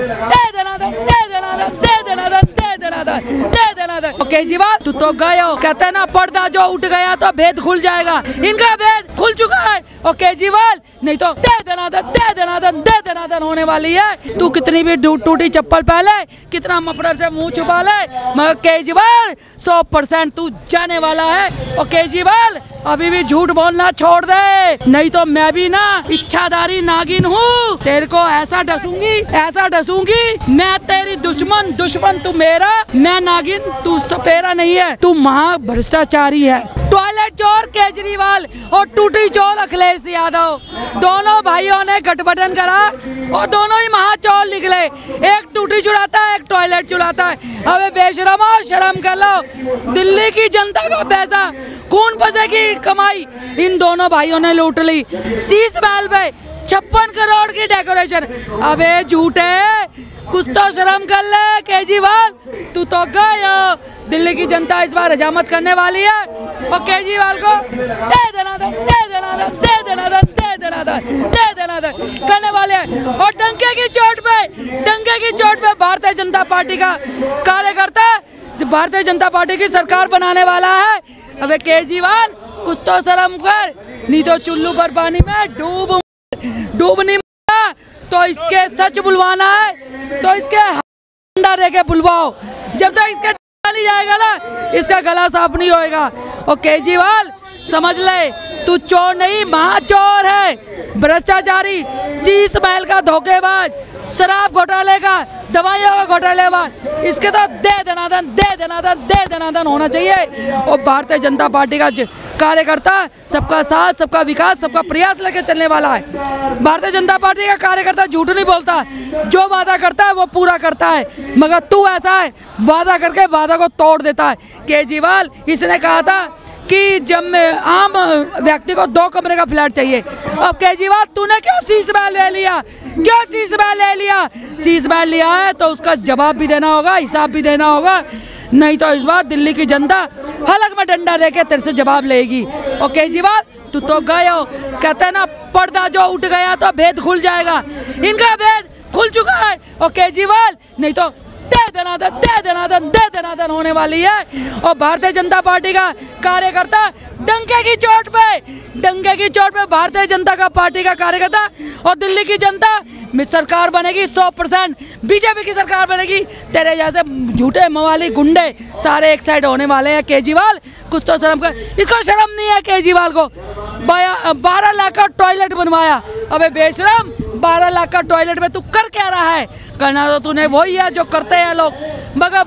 दे देना था। केजरीवाल तू तो गए हो, कहते हैं ना पर्दा जो उठ गया तो भेद खुल जाएगा, इनका भेद खुल चुका है। और केजरीवाल नहीं तो दे देना दन होने वाली है। तू कितनी भी टूटी चप्पल पहले, कितना मफलर से मुंह छुपा ले, मगर केजरीवाल 100% तू जाने वाला है। और केजरीवाल अभी भी झूठ बोलना छोड़ दे, नहीं तो मैं भी ना इच्छाधारी नागिन हूँ, तेरे को ऐसा डसूंगी मैं तेरी दुश्मन तू मेरा, मैं नागिन तू सपेरा नहीं है, तू महा भ्रष्टाचारी है। टॉयलेट चोर केजरीवाल और टूटी चोर अखिलेश यादव, दोनों भाइयों ने गठबंधन करा और दोनों ही महाचोर निकले। एक टूटी चुराता है, एक टॉयलेट चुराता है। अबे बेशर्म हो, शर्म कर लो। दिल्ली की जनता का पैसा, खून पसे की कमाई इन दोनों भाइयों ने लूट ली। शीश महल पे 56 करोड़ की डेकोरेशन। अबे झूठे, कुछ तो शर्म कर ले केजरीवाल, तू तो गया। दिल्ली की जनता इस बार हजामत करने वाली है और केजरीवाल को दे देना था करने वाले हैं। और डंके की चोट पे भारतीय जनता पार्टी का कार्यकर्ता भारतीय जनता पार्टी की सरकार बनाने वाला है। अबे केजरीवाल कुछ तो शर्म कर, नहीं तो चुल्लू पर पानी में डूबनी तो इसके सच बुलवाना है, तो इसके अंडा दे के बुलवाओ। जब तक इसका नहीं जाएगा ना, इसका गला साफ नहीं होएगा। और केजरीवाल समझ ले, तू चोर नहीं महाचोर है, भ्रष्टाचारी, शीश महल का धोखेबाज, शराब घोटाले का, दवाइयों का घोटालेबाज। इसके तो दे देना दन होना चाहिए। और भारतीय जनता पार्टी का कार्यकर्ता सबका साथ, सबका विकास, सबका प्रयास लेकर चलने वाला है। भारतीय जनता पार्टी का कार्यकर्ता झूठ नहीं बोलता, जो वादा करता है वो पूरा करता है। मगर तू ऐसा है, वादा करके वादा को तोड़ देता है। केजरीवाल इसने कहा था कि जब आम व्यक्ति को 2 कमरे का फ्लैट चाहिए, अब केजरीवाल तूने क्यों शीश महल ले लिया, शीश महल लिया है तो उसका जवाब भी देना होगा, हिसाब भी देना होगा। नहीं तो इस बार दिल्ली की जनता हलक में डंडा लेके तेरे से जवाब लेगी। और केजरीवाल तू तो गए हो, कहते हैं ना पर्दा जो उठ गया तो भेद खुल जाएगा, इनका भेद खुल चुका है। और केजरीवाल नहीं तो दे देना दन होने वाली है। और भारतीय जनता पार्टी का कार्यकर्ता डंके की चोट पे भारतीय जनता का पार्टी का कार्यकर्ता और दिल्ली की जनता में सरकार बनेगी। 100% बीजेपी की सरकार बनेगी। तेरे जैसे झूठे मवाली गुंडे सारे एक साइड होने वाले हैं। केजरीवाल कुछ तो शर्म कर, इसको शर्म नहीं है। केजरीवाल को 12 लाख का टॉयलेट बनवाया। अबे बेशरम, 12 लाख का टॉयलेट में तू कर क्या रहा है? करना तो तूने वही है जो करते हैं लोग, मगर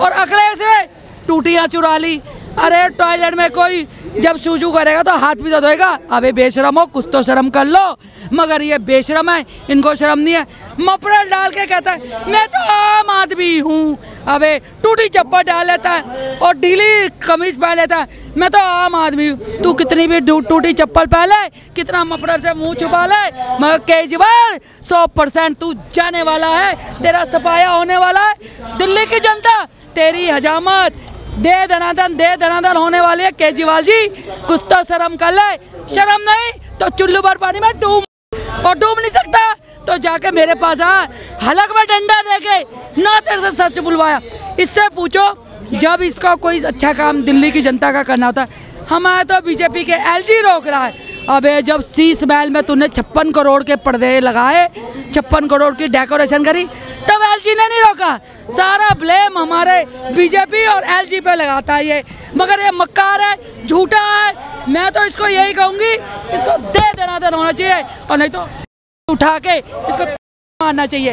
और अखिलेश से टूटियाँ चुरा ली। अरे टॉयलेट में कोई जब शूजू करेगा तो हाथ भी तो धोएगा। अबे बेशरम हो, कुछ तो शर्म कर लो। मगर ये बेशरम है, इनको शर्म नहीं है। मफलर डाल के कहता है मैं तो आम आदमी हूँ। अबे टूटी चप्पल डाल लेता है और ढीली कमीज पहन लेता है, मैं तो आम आदमी हूँ। तू कितनी भी टूटी चप्पल पहन ले, कितना मफलर से मुंह छुपा ले, मगर केजरीवाल 100% तू जाने वाला है, तेरा सफाया होने वाला है। दिल्ली की जनता तेरी हजामत दे धनाधन होने वाली है। केजरीवाल जी कुछ तो शर्म कर ले, शर्म नहीं तो चुल्लू भर पानी में डूब नहीं सकता तो जाके मेरे पास आ, हलक में डंडा देके ना तेरे से सच बुलवाया। इससे पूछो जब इसका कोई अच्छा काम दिल्ली की जनता का करना होता है, हमारे तो बीजेपी के LG रोक रहा है। अबे जब शीश महल में तूने 56 करोड़ के पर्दे लगाए, 56 करोड़ की डेकोरेशन करी, तब LG ने नहीं रोका। सारा ब्लेम हमारे बीजेपी और LG पे लगाता है ये, मगर ये मक्कार है, झूठा है। मैं तो इसको यही कहूँगी, इसको दे देना होना चाहिए, और नहीं तो उठा के इसको मारना चाहिए।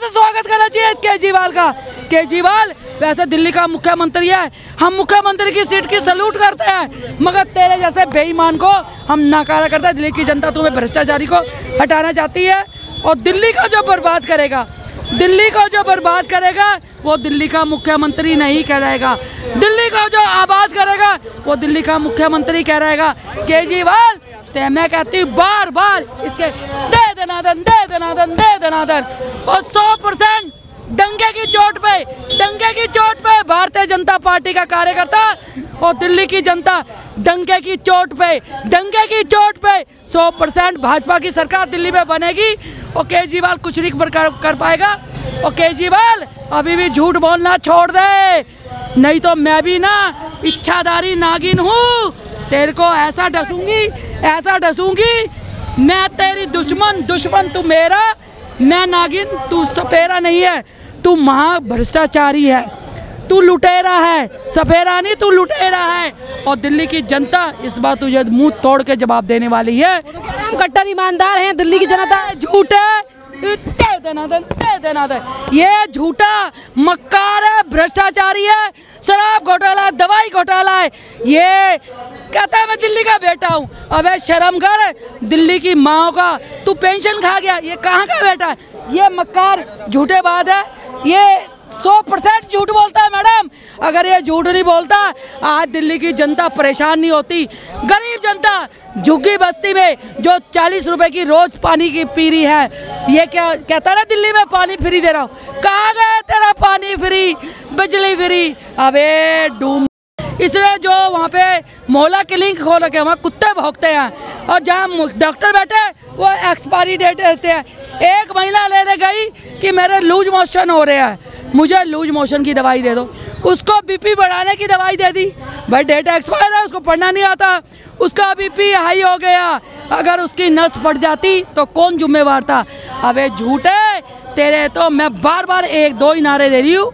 से स्वागत करना चाहिए केजरीवाल का। केजरीवाल वैसे दिल्ली का मुख्यमंत्री है, हम मुख्यमंत्री की सीट की सलूट करते हैं, मगर तेरे जैसे बेईमान को हम नाकारा करते हैं। दिल्ली की जनता तुम्हें भ्रष्टाचारी को हटाना चाहती है, और दिल्ली को जो बर्बाद करेगा वो दिल्ली का मुख्यमंत्री नहीं कहलाएगा। दिल्ली को जो आबाद करेगा वो दिल्ली का मुख्यमंत्री कहलाएगा। केजरीवाल ते मैं कहती बार इसके दे देना दन। और 100% डंके की चोट पे भारतीय जनता पार्टी का कार्यकर्ता और दिल्ली की जनता दंगे की चोट पे 100% भाजपा की सरकार दिल्ली में बनेगी और केजरीवाल कुछ नहीं कर पाएगा। और केजरीवाल अभी भी झूठ बोलना छोड़ दे, नहीं तो मैं भी ना इच्छाधारी नागिन हूँ, तेरे को ऐसा डसूंगी मैं तेरी दुश्मन, तू मेरा, मैं नागिन तू सपेरा नहीं है, तू महाभ्रष्टाचारी है, तू लुटेरा है, सफेरा नहीं तू लुटेरा है। और दिल्ली की जनता इस बात तुझे मुंह तोड़ के जवाब देने वाली है। कट्टर ईमानदार हैं दिल्ली की जनता। झूठे ये झूठा मक्कार है, भ्रष्टाचारी है, शराब घोटाला है, दवाई घोटाला है। ये कहता है मैं दिल्ली का बेटा हूँ, अबे शर्म कर, दिल्ली की माँ का तू पेंशन खा गया, ये कहाँ का बेटा है? ये मक्कार झूठेबाज है, ये 100% झूठ बोलता है। मैडम अगर ये झूठ नहीं बोलता आज दिल्ली की जनता परेशान नहीं होती। गरीब जनता झुग्गी बस्ती में जो 40 रुपए की रोज पानी की पी रही है, ये क्या कहता है ना दिल्ली में पानी फ्री दे रहा हूँ, कहाँ गया तेरा पानी फ्री, बिजली फ्री? अबे डूम इसलिए जो वहाँ पे मोहल्ला क्लिनिक खोल रखे वहाँ कुत्ते भौंकते हैं और जहाँ डॉक्टर बैठे वो एक्सपायरी डेट देते हैं। एक महिला लेने गई कि मेरे लूज मोशन हो रहे हैं, मुझे लूज मोशन की दवाई दे दो, उसको बीपी बढ़ाने की दवाई दे दी। भाई डेट एक्सपायर है, उसको पढ़ना नहीं आता, उसका बीपी हाई हो गया, अगर उसकी नस फट जाती तो कौन जिम्मेवार था? अबे झूठे तेरे तो मैं बार बार एक दो ही नारे दे रही हूँ,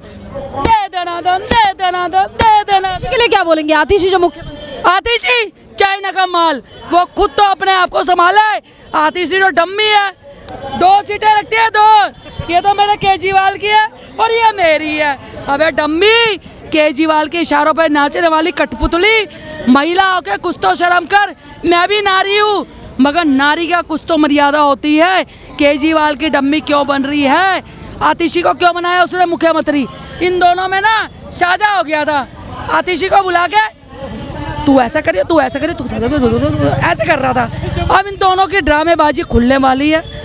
दे देना दन, दे देना दन, दे देना। इसी के लिए क्या बोलेंगे आतिशी जो मुख्यमंत्री? आतिशी चाइना का माल, वो खुद तो अपने आप को संभाले, आतिशी तो डम्मी है, 2 सीटें रखती है 2, ये तो मेरे केजरीवाल की है और ये मेरी है। अबे डम्मी, केजरीवाल के इशारों पर नाचने वाली कठपुतली महिला होके कुछ तो शर्म कर। मैं भी नारी हूँ मगर नारी का कुछ तो मर्यादा होती है। केजरीवाल की डम्मी क्यों बन रही है? आतिशी को क्यों बनाया उसने मुख्यमंत्री? इन दोनों में ना साझा हो गया था, आतिशी को बुला के तू ऐसा करिए, तू ऐसा करिए, तू ऐसे कर रहा था। अब इन दोनों की ड्रामेबाजी खुलने वाली है।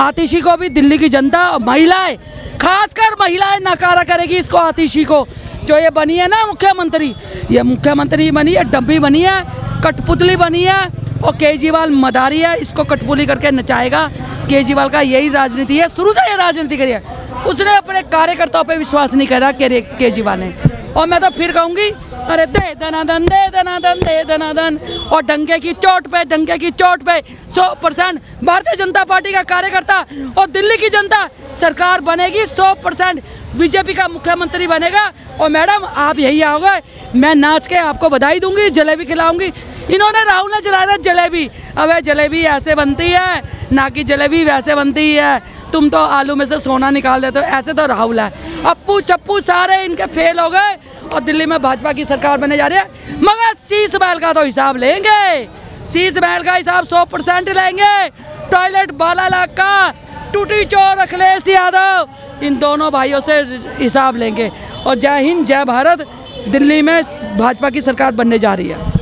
आतिशी को भी दिल्ली की जनता और महिलाएं, खासकर महिलाएं नकारा करेगी इसको। आतिशी को जो ये बनी है ना मुख्यमंत्री, ये मुख्यमंत्री बनी है, डब्बी बनी है, कठपुतली बनी है और केजरीवाल मदारी है, इसको कठपुतली करके नचाएगा। केजरीवाल का यही राजनीति है, शुरू से ये राजनीति करी है, उसने अपने कार्यकर्ताओं पे विश्वास नहीं करा केजरीवाल ने। और मैं तो फिर कहूँगी अरे दे दनादन, दे दनादन, दे दनादन। और डंके की चोट पे 100% भारतीय जनता पार्टी का कार्यकर्ता और दिल्ली की जनता, सरकार बनेगी 100% बीजेपी का मुख्यमंत्री बनेगा। और मैडम आप यही आओगे, मैं नाच के आपको बधाई दूंगी, जलेबी खिलाऊंगी। इन्होंने राहुल ने चलाया था जलेबी, अबे जलेबी ऐसे बनती है ना कि जलेबी वैसे बनती है, तुम तो आलू में से सोना निकाल देते हो, ऐसे तो राहुल है। अप्पू चप्पू सारे इनके फेल हो गए और दिल्ली में भाजपा की सरकार बनने जा रही है। मगर शीश महल का तो हिसाब लेंगे, शीश महल का हिसाब 100% लेंगे। टॉयलेट बालाला का टूटी चोर अखिलेश यादव, इन दोनों भाइयों से हिसाब लेंगे। और जय हिंद जय भारत, दिल्ली में भाजपा की सरकार बनने जा रही है।